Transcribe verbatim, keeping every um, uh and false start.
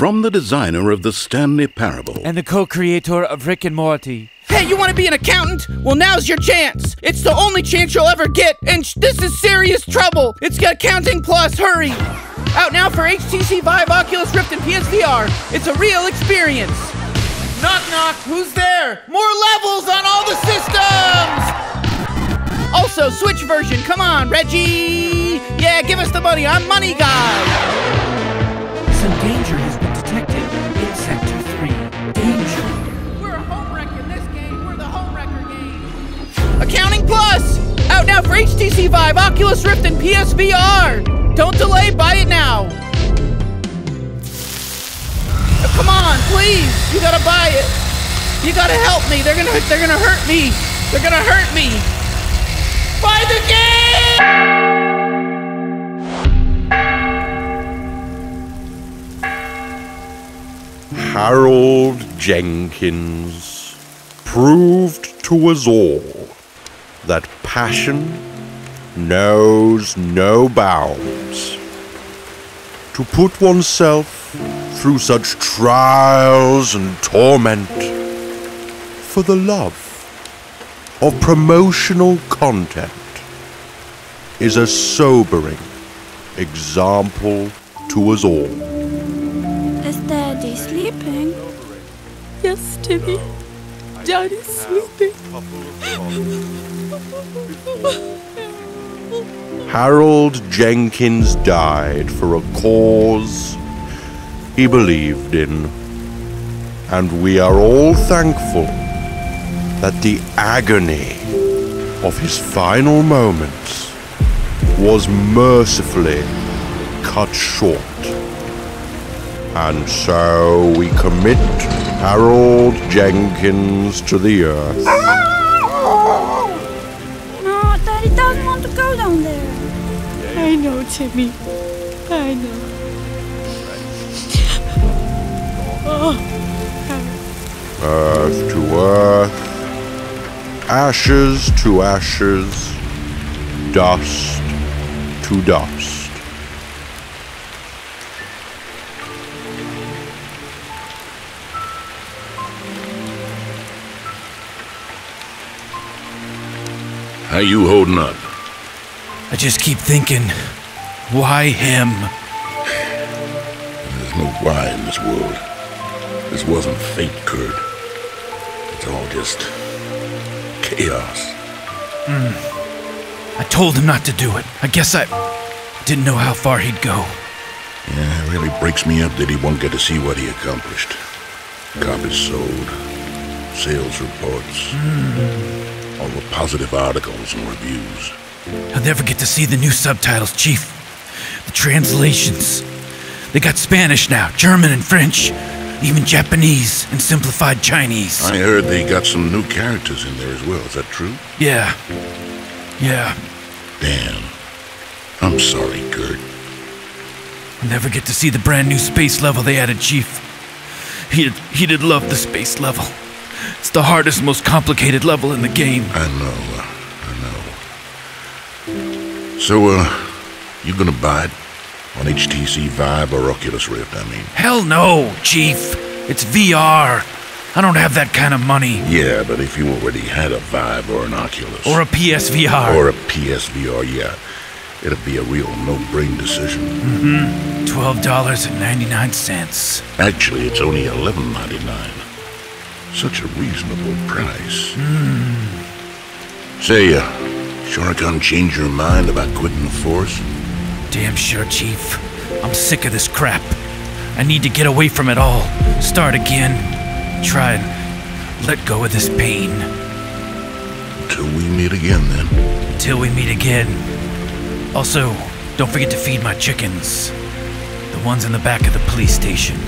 From the designer of The Stanley Parable. And the co-creator of Rick and Morty. Hey, you want to be an accountant? Well, now's your chance. It's the only chance you'll ever get, and sh this is serious trouble. It's got Accounting Plus, hurry. Out now for H T C Vive, Oculus Rift, and P S V R. It's a real experience. Knock, knock, who's there? More levels on all the systems! Also, Switch version, come on, Reggie! Yeah, give us the money, I'm Money Guy! Some danger has been detected in Sector three. Danger. We're a home wreck in this game, we're the home wrecker game. Accounting Plus! Out now for H T C Vive, Oculus Rift, and P S V R! Don't delay, buy it now! Oh, come on, please! You gotta buy it! You gotta help me! They're gonna they're gonna hurt me! They're gonna hurt me! Buy the game! Harold Jenkins proved to us all that passion knows no bounds. To put oneself through such trials and torment for the love of promotional content is a sobering example to us all. Is Daddy sleeping? Yes, Timmy. Daddy's sleeping. Harold Jenkins died for a cause he believed in, and we are all thankful that the agony of his final moments was mercifully cut short. And so we commit Harold Jenkins to the earth. I know, Timmy. I know. Oh. Earth to earth, ashes to ashes, dust to dust. How you holding up? I just keep thinking, why him? There's no why in this world. This wasn't fate, Kurt. It's all just chaos. Mm. I told him not to do it. I guess I didn't know how far he'd go. Yeah, it really breaks me up that he won't get to see what he accomplished. Copies sold, sales reports, mm. all the positive articles and reviews. I'll never get to see the new subtitles, Chief. The translations. They got Spanish now, German and French, even Japanese and simplified Chinese. I heard they got some new characters in there as well, is that true? Yeah. Yeah. Damn. I'm sorry, Kurt. I'll never get to see the brand new space level they added, Chief. He'd, he'd love the space level. It's the hardest, most complicated level in the game. I know. So, uh, you gonna buy it? On H T C Vive or Oculus Rift, I mean? Hell no, Chief! It's V R! I don't have that kind of money. Yeah, but if you already had a Vive or an Oculus... Or a P S V R. Or a P S V R, yeah. It'd be a real no-brain decision. Mm-hmm. twelve ninety-nine. Actually, it's only eleven ninety-nine. Such a reasonable price. Mm. Say, uh... sure I can't change your mind about quitting the force? Damn sure, Chief. I'm sick of this crap. I need to get away from it all. Start again. Try and let go of this pain. Until we meet again, then. Until we meet again. Also, don't forget to feed my chickens. The ones in the back of the police station.